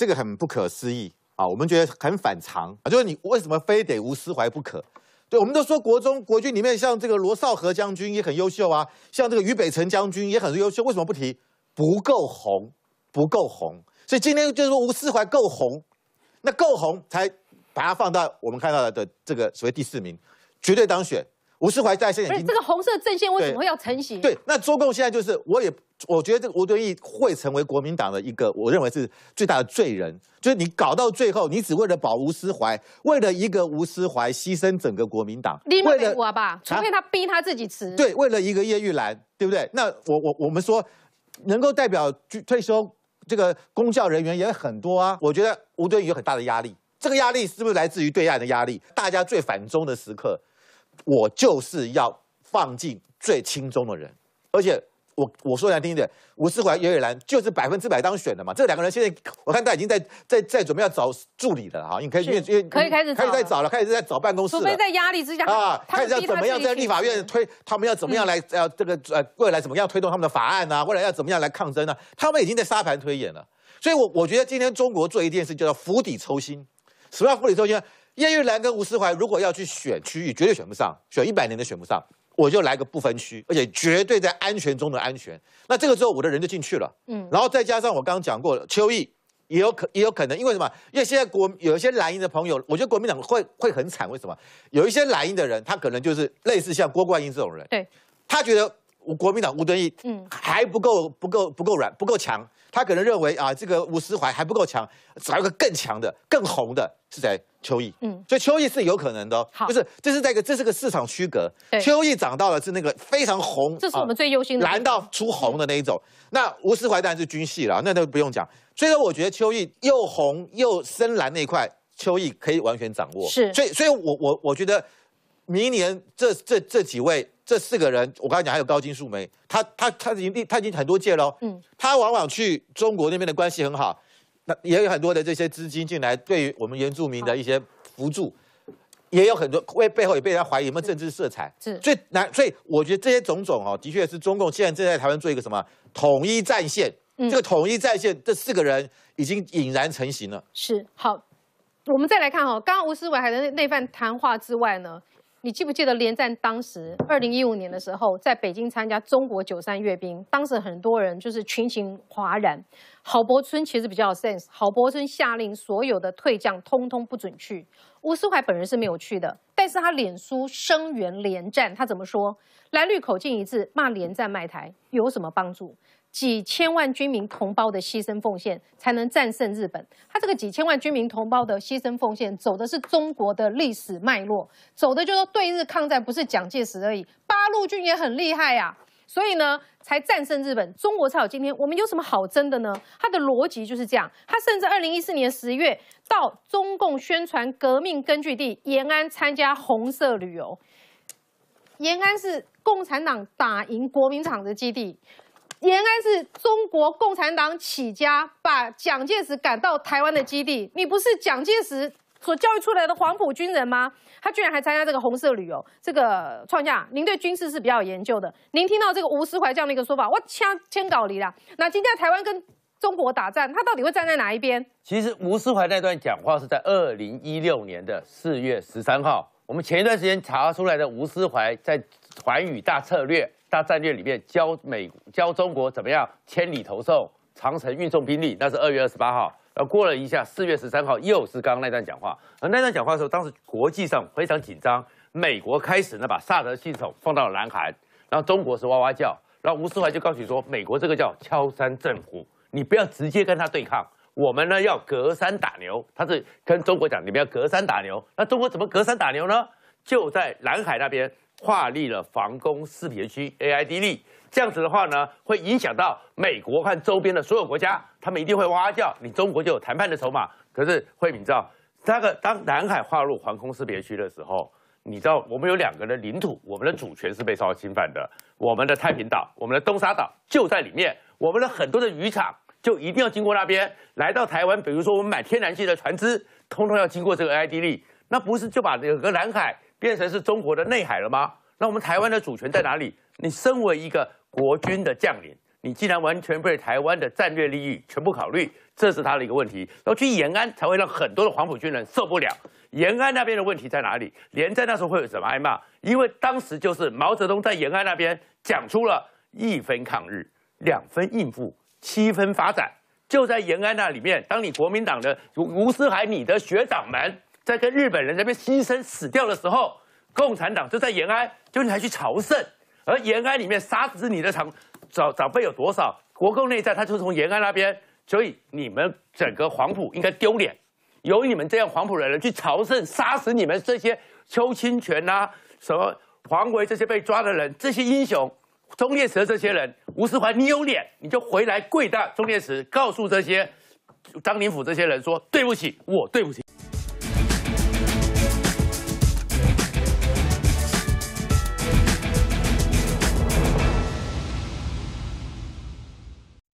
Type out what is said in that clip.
这个很不可思议啊！我们觉得很反常啊，就是你为什么非得吴思怀不可？对，我们都说国军里面像这个罗绍和将军也很优秀啊，像这个俞北辰将军也很优秀，为什么不提？不够红，不够红。所以今天就是说吴思怀够红，那够红才把它放到我们看到的这个所谓第4名，绝对当选。 吴思怀在现在，这个红色阵线为什么会要成型？对，那中共现在就是，我觉得这个吴敦义会成为国民党的一个，我认为是最大的罪人，就是你搞到最后，你只为了保吴思怀，为了一个吴思怀牺牲整个国民党，为了我吧，除非他逼他自己辞。对，为了一个叶毓兰，对不对？那我们说，能够代表退休这个公教人员也很多啊，我觉得吴敦义有很大的压力，这个压力是不是来自于对岸的压力？大家最反中的时刻。 我就是要放进最亲中的人，而且我说难听一点，吴思怀、叶毓兰就是100%当选的嘛。这两个人现在我看他已经在准备要找助理了哈，你可以可以在找了，开始在找办公室了。除非在压力之下啊，开始要怎么样在立法院推，他们要怎么样来这个未来怎么样推动他们的法案啊，未来要怎么样来抗争啊，他们已经在沙盘推演了。所以我觉得今天中国做一件事叫做釜底抽薪。什么叫釜底抽薪？ 叶毓兰跟吴思怀如果要去选区域，绝对选不上，选100年都选不上。我就来个不分区，而且绝对在安全中的安全。那这个时候我的人就进去了，嗯。然后再加上我刚刚讲过了，邱毅也有可能，因为什么？因为现在有一些蓝营的朋友，我觉得国民党会很惨。为什么？有一些蓝营的人，他可能就是类似像郭冠英这种人，对，他觉得国民党吴敦义还不够强，他可能认为啊，这个吴思怀还不够强，找一个更强的、更红的是谁？ 邱毅，所以邱毅是有可能的哦，就是这是个市场区隔，邱毅涨到了是那个非常红，这是我们最忧心的，蓝到出红的那一种。那吴思怀当然是军系了，那都不用讲。所以说，我觉得邱毅又红又深蓝那一块，邱毅可以完全掌握。是，所以我觉得明年这几位这4个人，我刚才讲还有高金素梅，他已经很多届了，他往往去中国那边的关系很好。 也有很多的这些资金进来，对于我们原住民的一些扶助，也有很多背后也被人家怀疑有没有政治色彩。是，所以我觉得这些种哦，的确是中共现在正在台湾做一个什么统一战线。这个统一战线，这4个人已经俨然成型了。是，好，我们再来看哈、哦，刚刚吴思怀的那番谈话之外呢，你记不记得连战当时2015年的时候，在北京参加中国93阅兵，当时很多人就是群情哗然。 郝柏村其实比较有 sense， 郝柏村下令所有的退将通通不准去。吴思怀本人是没有去的，但是他脸书声援连战，他怎么说？蓝绿口径一致，骂连战卖台有什么帮助？几千万军民同胞的牺牲奉献才能战胜日本。他这个几千万军民同胞的牺牲奉献，走的是中国的历史脉络，走的就是对日抗战，不是蒋介石而已。八路军也很厉害呀、啊。 所以呢，才战胜日本，中国才有今天。我们有什么好争的呢？他的逻辑就是这样。他甚至2014年10月到中共宣传革命根据地延安参加红色旅游。延安是共产党打赢国民党的基地，延安是中国共产党起家把蒋介石赶到台湾的基地。你不是蒋介石所教育出来的黄埔军人吗？ 他居然还参加这个红色旅游，这个创下，您对军事是比较有研究的。您听到这个吴思怀这样的一个说法，我签稿离啦。那今天台湾跟中国打战，他到底会站在哪一边？其实吴思怀那段讲话是在2016年4月13号，我们前一段时间查出来的吴思怀在寰宇大战略里面教中国怎么样千里投送、长城运送兵力，那是2月28号。 过了一下，4月13号又是刚刚那段讲话。而那段讲话的时候，当时国际上非常紧张，美国开始呢把萨德系统放到了南韩，然后中国是哇哇叫，然后吴思怀就告诉你说，美国这个叫敲山震虎，你不要直接跟他对抗，我们呢要隔山打牛。他是跟中国讲，你们要隔山打牛。那中国怎么隔山打牛呢？就在南海那边划立了防空识别区 （AIDD）。 这样子的话呢，会影响到美国和周边的所有国家，他们一定会哇哇叫，你中国就有谈判的筹码。可是慧敏知道，当南海划入防空识别区的时候，你知道我们有2个的领土，我们的主权是被受到侵犯的，我们的太平岛、我们的东沙岛就在里面，我们的很多的渔场就一定要经过那边，来到台湾，比如说我们买天然气的船只，通通要经过这个 AIDD， 那不是就把整个南海变成是中国的内海了吗？那我们台湾的主权在哪里？你身为一个 国军的将领，你竟然完全被台湾的战略利益全部考虑，这是他的一个问题。然后去延安才会让很多的黄埔军人受不了。延安那边的问题在哪里？连战那时候会有什么挨骂？因为当时就是毛泽东在延安那边讲出了一分抗日，2分应付，7分发展。就在延安那里面，当你国民党的吴思涵、你的学长们在跟日本人那边牺牲死掉的时候，共产党就在延安，就你还去朝圣，而延安里面杀死你的长辈有多少？国共内战，他就从延安那边，所以你们整个黄埔应该丢脸，由你们这样黄埔的人去朝圣，杀死你们这些邱清泉啊、什么黄维这些被抓的人，这些英雄，忠烈祠这些人，吴思怀，你有脸你就回来跪到忠烈祠，告诉这些张灵甫这些人说对不起，我对不起。